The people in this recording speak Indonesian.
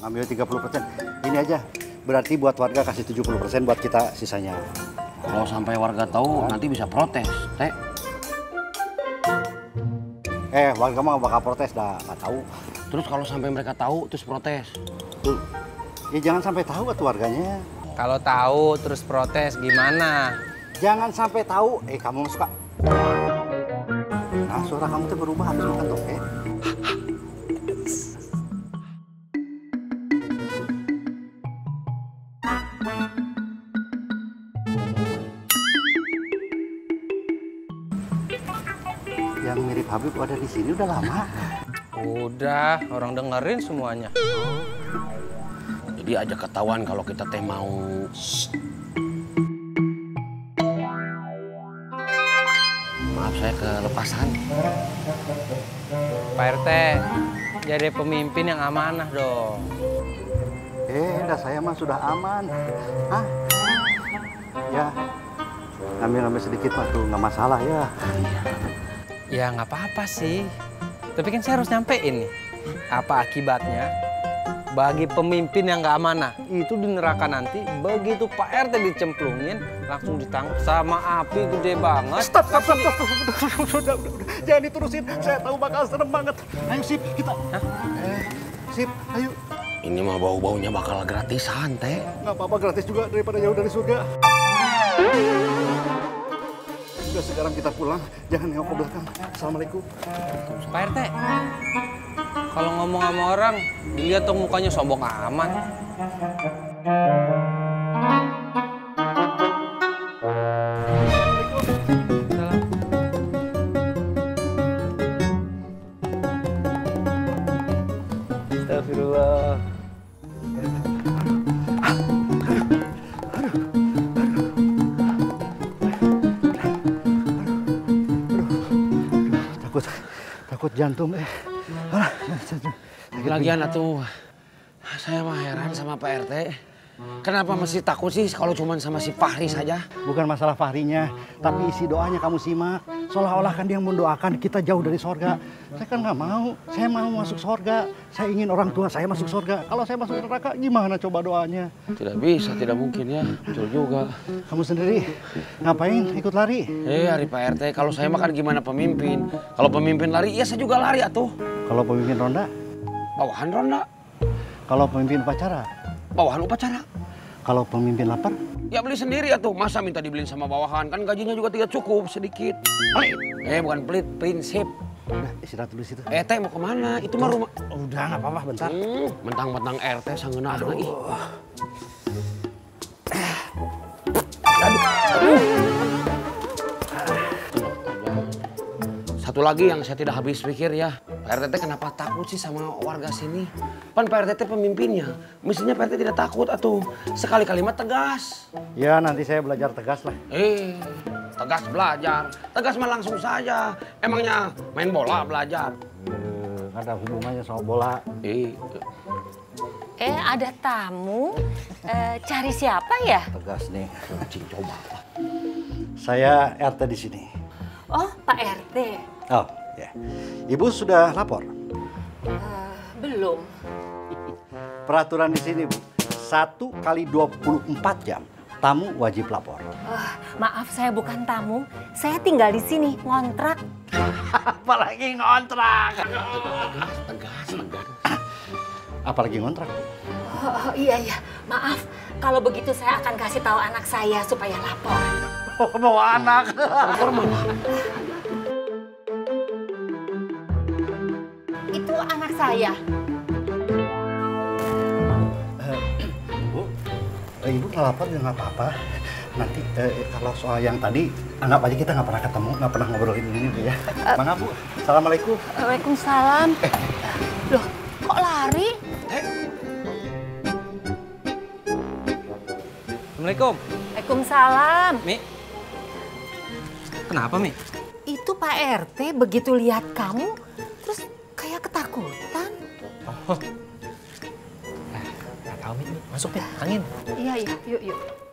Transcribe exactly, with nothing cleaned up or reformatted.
ngambil tiga puluh persen. Ini aja, berarti buat warga kasih tujuh puluh persen, buat kita sisanya. Kalau sampai warga tahu, nah, nanti bisa protes, Teh. Eh, warga mah bakal protes, dah nggak tahu. Terus kalau sampai mereka tahu, terus protes? Tuh. Ya jangan sampai tahu tuh warganya. Kalau tahu, terus protes, gimana? Jangan sampai tahu, eh kamu suka. Nah, suara kamu tuh berubah habis makan toke. Yang mirip Habib ada di sini udah lama. Udah, orang dengerin semuanya. Jadi aja ketahuan kalau kita teh mau. Shh. Maaf, saya kelepasan. Pak R T, jadi pemimpin yang amanah dong. Eh, dah saya mah sudah aman. Hah? Ya, ngambil-ngambil sedikit mah tuh nggak masalah ya. Ya nggak apa-apa sih, tapi kan saya harus nyampein nih. Apa akibatnya bagi pemimpin yang nggak amanah? Itu di neraka nanti, begitu Pak R T dicemplungin, langsung ditangkap sama api gede banget. Stop, stop, stop, stop, stop, stop, stop, stop. Jangan diterusin, saya tahu bakal serem banget. Ayo Sip, kita. Hah? Eh, Sip, ayo. Ini mah bau-baunya bakal gratisan, Teh. Nggak apa-apa, gratis juga daripada jauh dari surga. Udah sekarang kita pulang, jangan nengok ke belakang. Assalamualaikum. Pak R T, kalau ngomong sama orang, dilihat tuh mukanya sombong amat. Astagfirullah. Takut jantung, eh. Alah, lagian atuh, saya mah heran sama Pak R T. Kenapa masih takut sih kalau cuma sama si Fahri saja? Bukan masalah Fahrinya, tapi isi doanya kamu simak. Seolah-olah kan dia mendoakan kita jauh dari sorga. Saya kan nggak mau, saya mau masuk sorga. Saya ingin orang tua saya masuk sorga. Kalau saya masuk neraka, gimana coba doanya? Tidak bisa, tidak mungkin ya. Betul juga. Kamu sendiri ngapain ikut lari? Eh, hari Pak R T, kalau saya makan gimana pemimpin? Kalau pemimpin lari, ya saya juga lari atuh. Kalau pemimpin ronda? Bawahan ronda. Kalau pemimpin upacara? Bawahan upacara. Kalau pemimpin lapar? Ya beli sendiri atuh. Masa minta dibeliin sama bawahan? Kan gajinya juga tidak cukup, sedikit. Pelit. Eh, bukan pelit, prinsip. Udah, istirahat dulu situ. Eh, Teh mau kemana? Itu mah rumah. Udah, nggak apa-apa, bentar. Hmm, mentang-mentang R T sanggena. Aduh. Aduh. Aduh. Satu lagi yang saya tidak habis pikir ya. Pak R T kenapa takut sih sama warga sini? Pan Pak R T pemimpinnya, mestinya Pak R T tidak takut atuh. Sekali-kali mah tegas. Ya nanti saya belajar tegas lah. Eh, tegas belajar, tegas mah langsung saja. Emangnya main bola belajar? Eh, ada hubungannya sama bola. Eh, eh ada tamu. Eh, cari siapa ya? Tegas nih, coba. Saya R T di sini. Oh, Pak R T. Oh. Ya. Ibu sudah lapor? Uh, belum. Peraturan di sini, Bu. satu kali dua puluh empat jam, tamu wajib lapor. Uh, maaf, saya bukan tamu. Saya tinggal di sini, ngontrak. Apalagi ngontrak. Tegas, tegas, tegas. Apalagi ngontrak. Oh, iya, iya. Maaf. Kalau begitu saya akan kasih tahu anak saya supaya lapor. Oh, mau anak. Lapor mana? Anak saya. Uh, ibu, uh, ibu nggak lapar ya nggak apa-apa. Nanti uh, kalau soal yang tadi, anggap aja kita nggak pernah ketemu, nggak pernah ngobrolin ini dulu ya. Uh, Mangga Bu, assalamualaikum. Waalaikumsalam. Eh. Loh, kok lari? Eh. Assalamualaikum. Waalaikumsalam. Mi, kenapa Mi? Itu Pak R T begitu lihat kamu, terus kayak ketakutan. Oh. Nah, tahu, Mi. Masuk deh, angin. Iya, iya. Yuk, yuk.